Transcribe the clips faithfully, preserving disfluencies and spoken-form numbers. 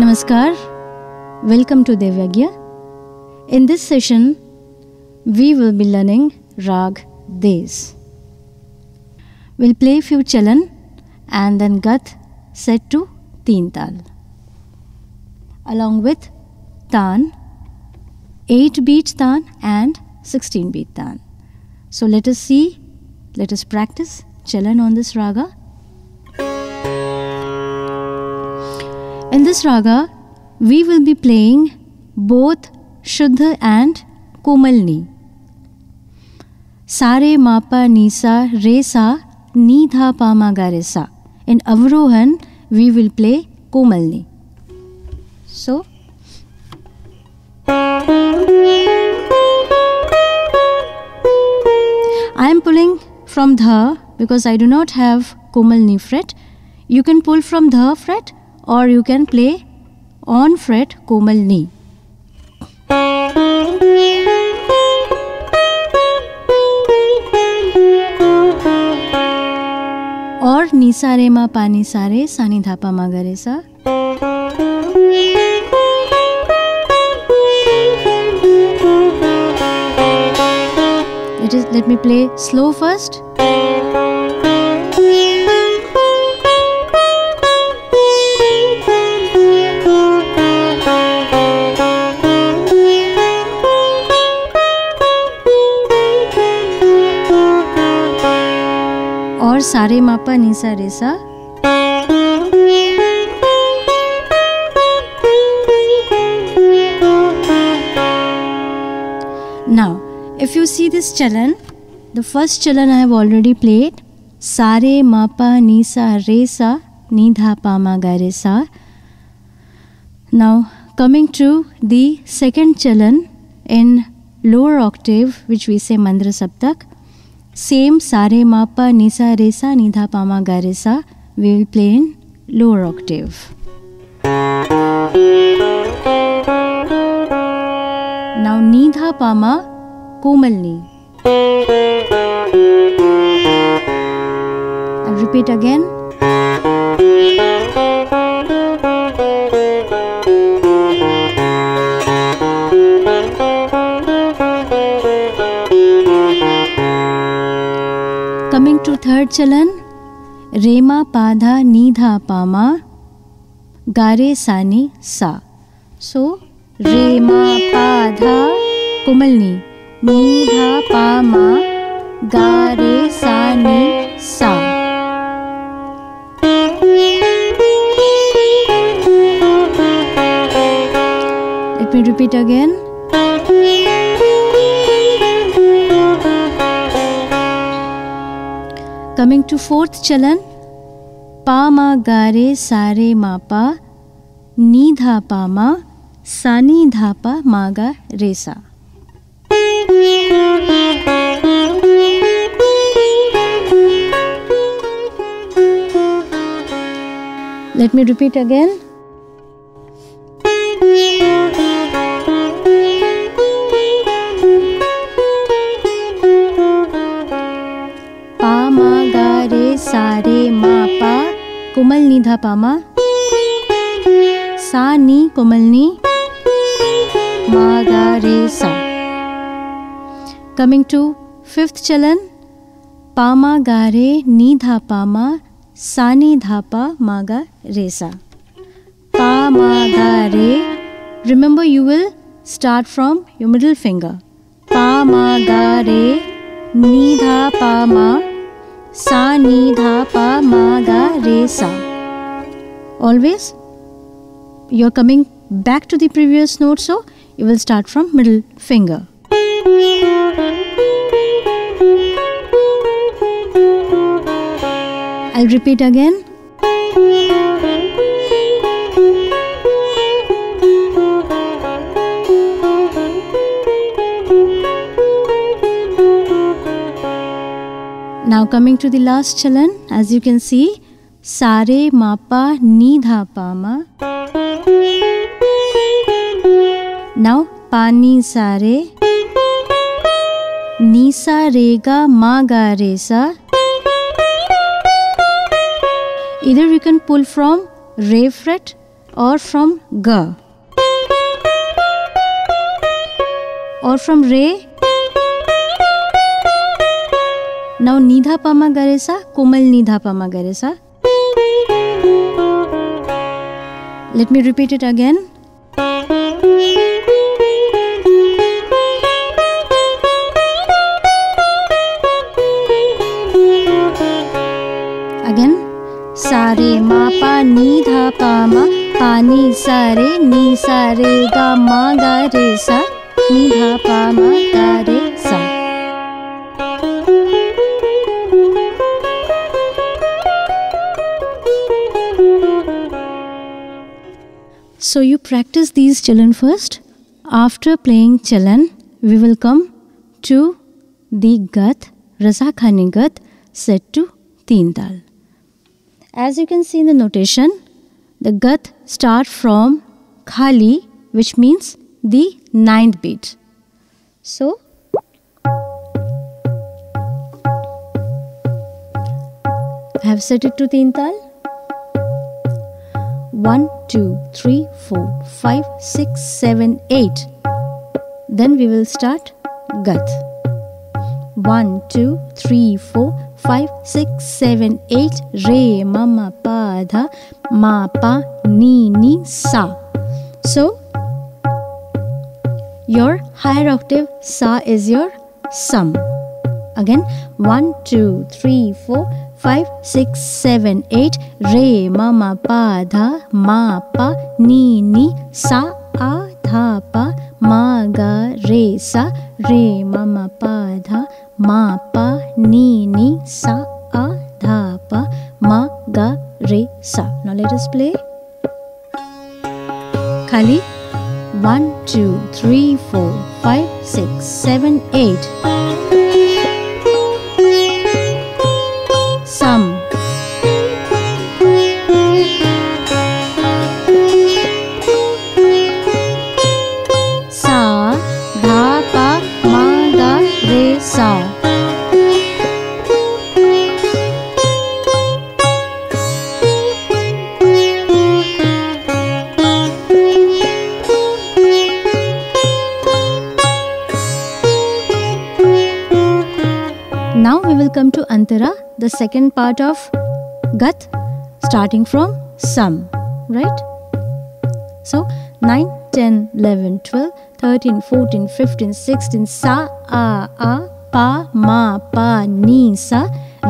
Namaskar, welcome to Devyagya. In this session, we will be learning Raag Desh. We'll play few Chalan and then Gat set to Teen tal, along with Taan, eight beat Taan and sixteen beat Taan. So let us see, let us practice Chalan on this raga. In this raga, we will be playing both Shuddha and Komalni. Sa re ma pa ni sa re sa ni dha pa ma ga re sa. In Avrohan, we will play Komalni. So. I am pulling from Dha because I do not have Komalni fret. You can pull from Dha fret, or you can play on fret Komalni. Or Ni sa re ma pa ni sa re sa ni dha pa ma ga re sa. It is, let me play slow first. Sa re ma pa ni sa re sa. Now, if you see this chalan, the first chalan I have already played, sa re ma pa ni sa re sa ni dha pa ma ga re sa. Now, coming to the second chalan in lower octave, which we say Mandra Saptak. Same sa re ma pa ni sa re sa ni dha pa ma ga re sa, we will play in lower octave. Now ni dha pa ma Komalni. I'll repeat again. Coming to third chalan, re ma pa dha ni dha pa ma ga re sa ni sa. So re ma pa dha Komalni, ni dha pa ma ga re sa ni sa. Let me repeat again. Coming to fourth chalan, pa ma ga re sa re ma pa ni dha pa ma sa ni dha pa ma ga re sa. Let me repeat again. Sa re ma pa Komalni dha pa ma sa ni Komalni ma ga re sa. Coming to fifth chalan, pa ma ga re ni dha pa ma sa ni dha pa ma ga re sa. Pa ma ga re. Remember, you will start from your middle finger. Pa ma ga re ni dha pa ma sa ni dha pa ma ga re sa. Always you are coming back to the previous note, so you will start from middle finger. I'll repeat again. Now coming to the last chalan, as you can see, sa re ma pa ni dha pa ma. Now pa ni sa re, ni sa re ga ma ga re sa. Either you can pull from re fret or from Ga, or from Re. Now Nidha Pama Garesa, Komal Nidha Pama Garesa. Let me repeat it again. Again, Sare Ma Pa Nidha Pama Pani Sare Ni Sare Ga Ma Garesa Nidha Pama Garesa. So you practice these chalan first. After playing chalan, we will come to the Gat, Razakhani Gat, set to Teen tal. As you can see in the notation, the Gat start from Khali, which means the ninth beat. So I have set it to Teen tal. one, two, three, four, five, six, seven, eight. Then we will start Gat. one, two, three, four, five, six, seven, eight. Re, ma, ma, pa, dha, ma, pa, ni, ni, sa. So, your higher octave sa is your Sam. Again, one, two, three, four, five, six, seven, eight. Re, ma, ma, pa, dha, ma, pa, ni, ni, sa, a, dha, pa, ma, ga, re, sa. Re, ma, ma, pa, dha, ma, pa, ni, ni, sa, a, dha, pa, ma, ga, re, sa. Now let us play Khali. one, two, three, four, five, six, seven, eight. Sam, sa, dha, pa, ma, ga, re, sa. Now we will come to Antara, the second part of Gat, starting from Sam, right? So nine, ten, eleven, twelve, thirteen, fourteen, fifteen, sixteen. Sa, a, a, pa, ma, pa, ni, sa.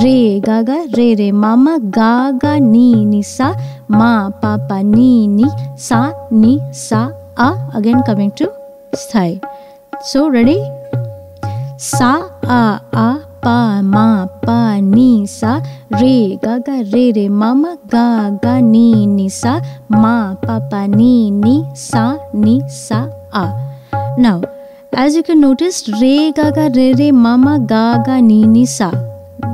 Re, ga, ga, re, re, ma, ma, ga, ga, ni, ni, sa. Ma, pa, pa, ni, ni, sa, ni, sa, a. Again coming to Sthayi. So ready? Sa, a, a, pa, ma, pa, ni, sa. Re, ga, ga, re, re, ma, ma, ga, ga, ni, ni, sa. Ma, pa, pa, ni, ni, sa, ni, sa, a. Now, as you can notice, re, ga, ga, re, re, ma, ma, ga, ga, ni, ni, sa.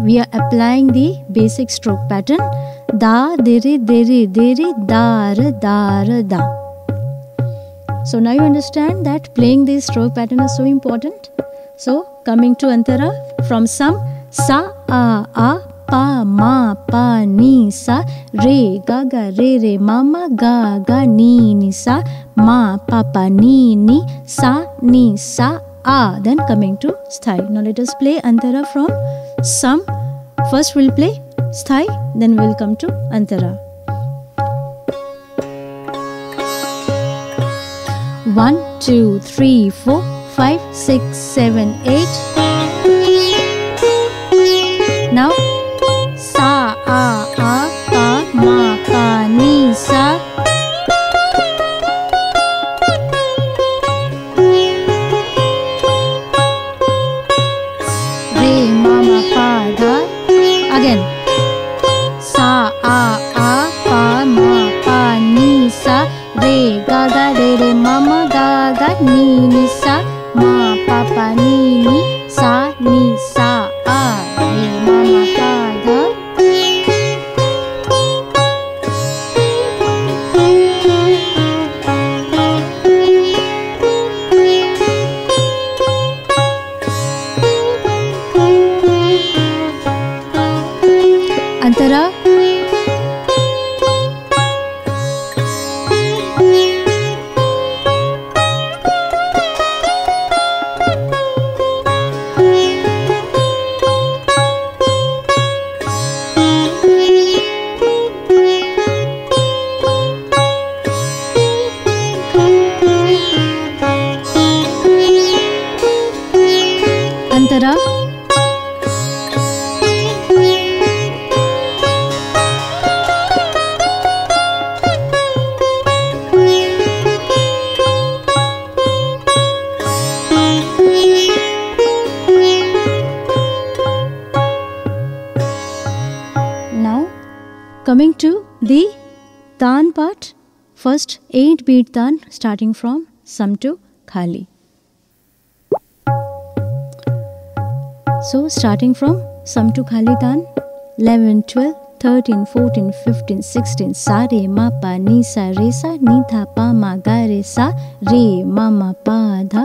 We are applying the basic stroke pattern. Da, de, re, de, re, de, re, da, ra, da, ra, da. So now you understand that playing the stroke pattern is so important. So, coming to Antara from Sam, sa, a, a, pa, ma, pa, ni, sa. Re, ga, ga, re, re, ma, ma, ga, ga, ni, ni, sa. Ma, pa, pa, ni, ni, sa, ni, sa, a. Then coming to Sthayi. Now let us play Antara from Sam. First we'll play Sthayi, then we'll come to Antara. one, two, three, four, five, six, seven, eight. Now, sa, a, a, pa, ma, pa, ni, sa. Re, ma, ma, pa, dha. Again, sa, a, a, pa, ma, pa, ni, sa. Re, ga, ga, re, re, ma, ma, ga, ga, ni, ni, sa. Ma, pa, pa, ni, ni, sa, ni, sa, a. Antara. to the Taan part. First eight beat Taan starting from Sam to Khali. So starting from Sam to Khali Taan, eleven, twelve, thirteen, fourteen, fifteen, sixteen, sa re ma pa ni sa re sa ni tha pa ma ga re sa re ma ma pa dha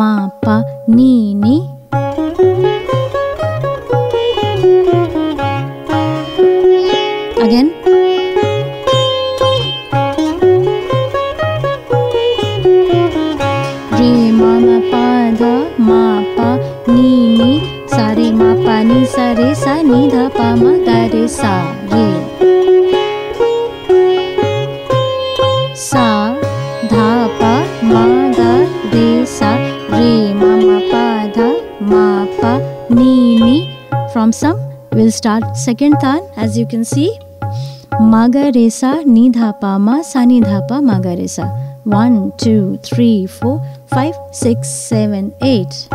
ma pa ni ni. Again. Re ma ma pa dha ma pa ni ni sa re ma pa ni sa re sa ni dha pa ma ga re sa re sa dha pa ma ga re sa re ma ma pa dha ma pa ni ni. From Sam we'll start second Taan, as you can see, ma ga re sa ni dha pa ma sa ni dha pa ma ga re sa. One, two, three, four, five, six, seven, eight.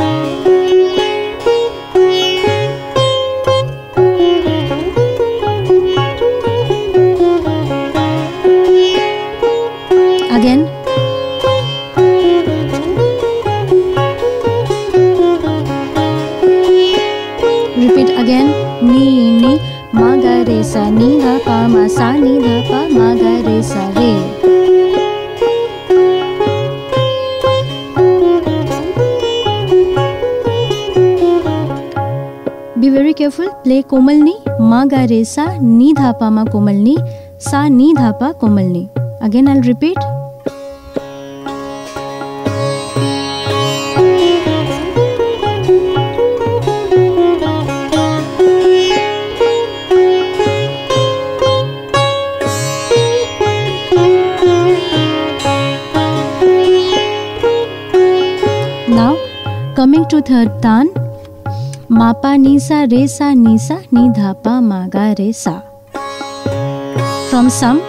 Again. Repeat again. Ni ni ma ga re sa ni dha pa ma sa ni dha pa ma ga re sa re. Be very careful. Play Komalni. Ma ga re sa ni dha pa ma Komalni sa ni dha pa Komalni. Again I'll repeat. Now coming to third Taan. Ma pa ni sa re sa ni sa ni dha pa ma ga re sa. From Sam,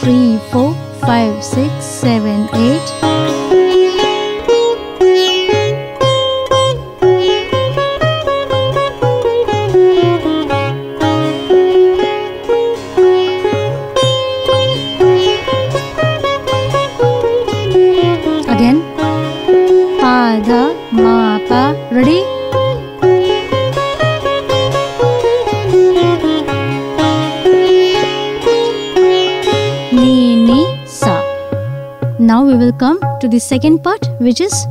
three, four, five, six, seven, eight. Again, pa dha ma pa. Ready? Now we will come to the second part, which is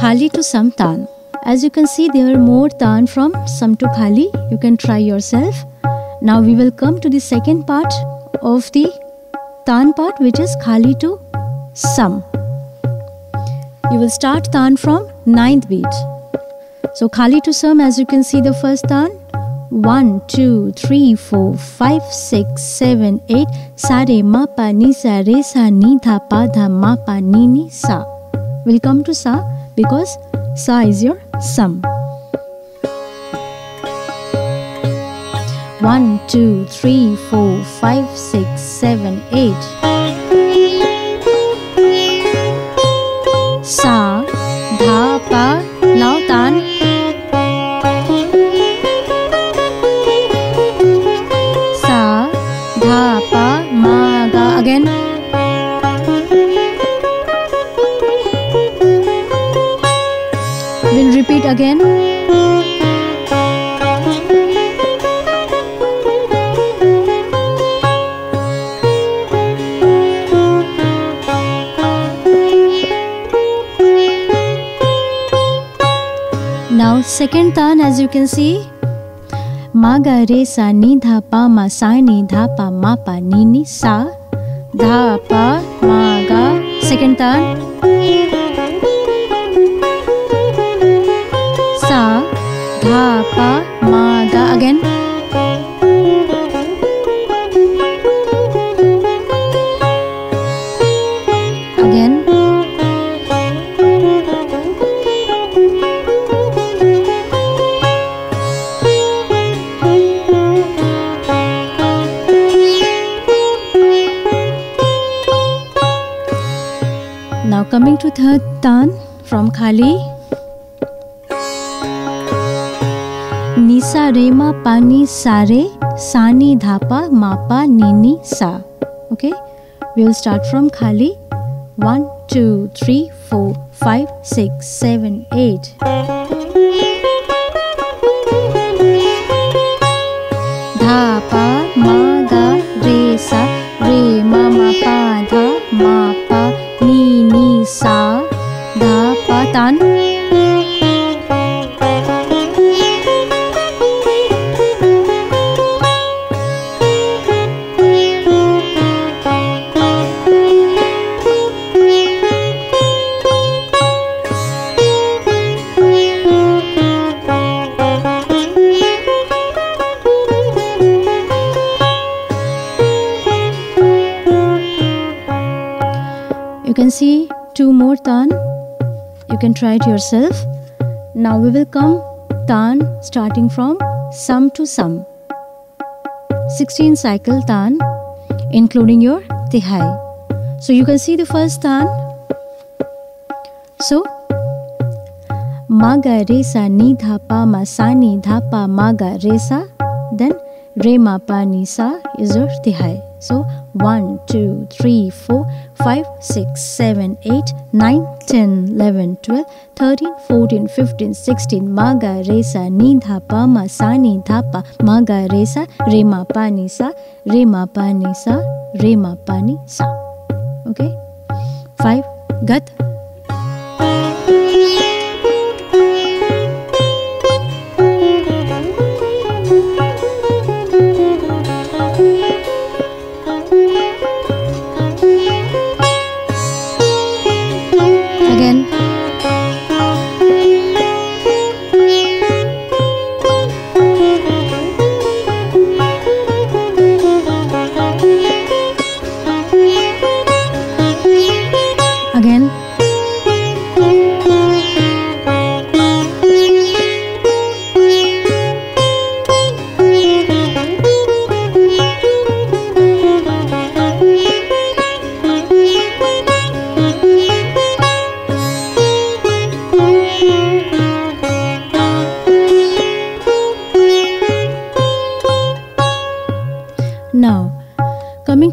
Khali to Sam Taan. As you can see, there are more Taan from Sam to Khali. You can try yourself. Now we will come to the second part of the Taan part, which is Khali to Sam. You will start Taan from ninth beat. So Khali to Sam, as you can see, the first Taan. one, two, three, four, five, six, seven, eight. Sa re ma pa ni sa re sa ni dha pa dha ma pa ni ni sa. We'll come to sa because sa is your Sam. one, two, three, four, five, six, seven, eight. Sa dha pa. Now Taan. Again, we'll repeat again. Now second Taan, as you can see, ma ga re sa ni dha pa ma sa ni dha pa ma pa ni ni sa. Dha pa ma ga. Second Taan. Sa dha pa ma ga. Again. Again. Now coming to third Taan from Khali. Ni सा रे मा पानी सा re sa ni dha pa ma pa ni ni sa. Okay, we'll start from Khali. One two three four five six seven eight. Dha pa ma ga re sa re ma ma pa dha ma pa ni ni sa dha pa tan. See two more taan. You can try it yourself. Now we will come taan starting from sam to sam. sixteen cycle taan including your tihai. So you can see the first taan. So ma ga re sa ni dha pa ma sa ni dha pa ma ga re sa, then re ma pa ni sa is your tihai. So one two three four five six seven eight nine ten eleven twelve thirteen fourteen fifteen sixteen ma ga re sa ni dha pa ma sa ni dha pa ma ga re sa re ma pa ni sa re ma pa ni sa re ma pa ni sa. Okay, five gat.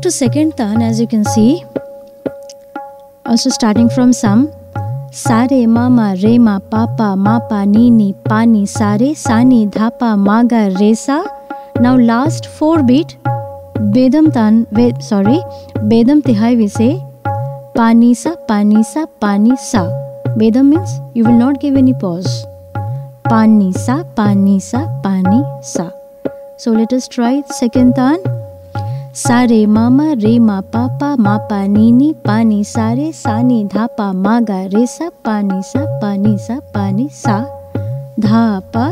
To second taan, as you can see, also starting from sam, sa re ma ma re ma pa pa ma pa ni ni pa ni sa re sa ni dha pa ma ga re sa. Now last four beat bedam taan, sorry bedam tihai we say pa ni sa pa ni sa pa ni sa. Bedam means you will not give any pause. Pa ni sa pa ni sa pa ni sa. So let us try second taan. सा रे मामा रे मा पापा मा पा नी नी पानी सा रे सा नी धा पा मा गा रे सा पानी सा पानी सा पानी सा धा पा.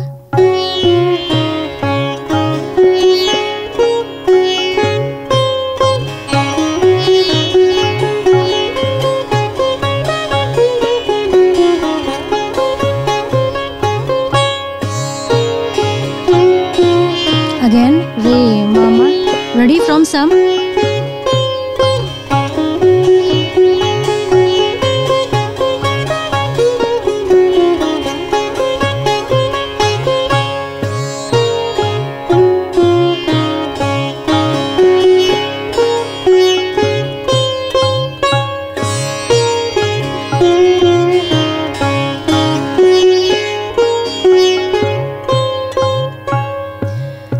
Again re mama. Ready from sam.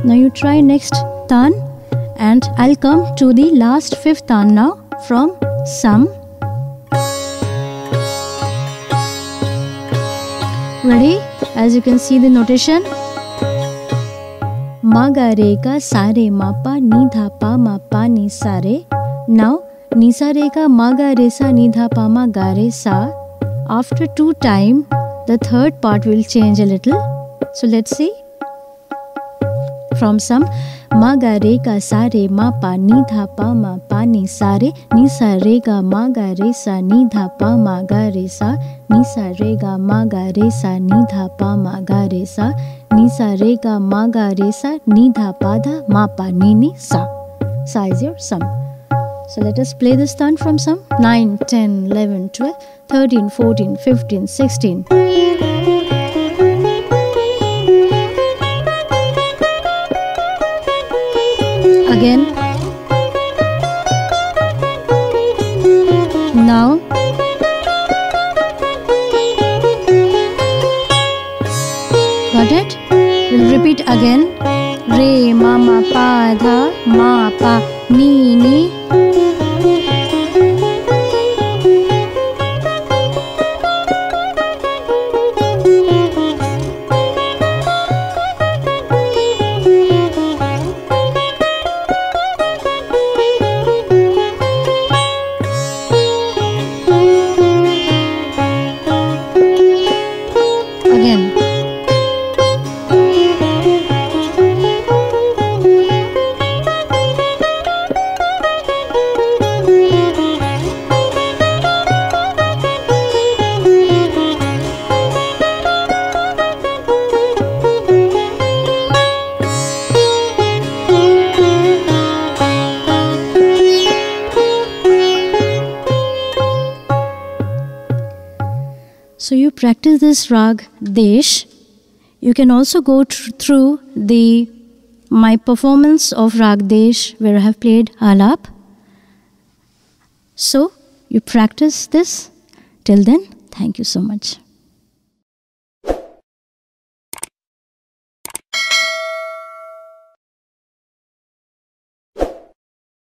Now you try next taan. And I'll come to the last fifth taan now from sam. Ready? As you can see the notation. Ma ga re ka sa re ma pa ni dha pa ma pa ni sa re. Now ni sa re ka ma ga re sa ni dha pa ma ga re sa. After two time, the third part will change a little. So let's see from sam. मा गा रे का सा रे मा पा नी धा पा मा पा नी सा रे नी सा रे गा मा गा रे सा नी धा पा मा गा रे सा नी सा रे गा मा गा रे सा नी धा पा मा गा रे सा नी सा रे गा मा गा रे सा नी धा पा धा मा पा नी नी सा. Sa is your sum. So let us play this taan from sum. nine ten eleven twelve thirteen fourteen fifteen sixteen now? Got it? We'll repeat again. Re, ma, ma, pa, dha, ma, pa, ni, ni. So you practice this Raag Desh. You can also go through the my performance of Raag Desh where I have played Alap. So you practice this. Till then, thank you so much.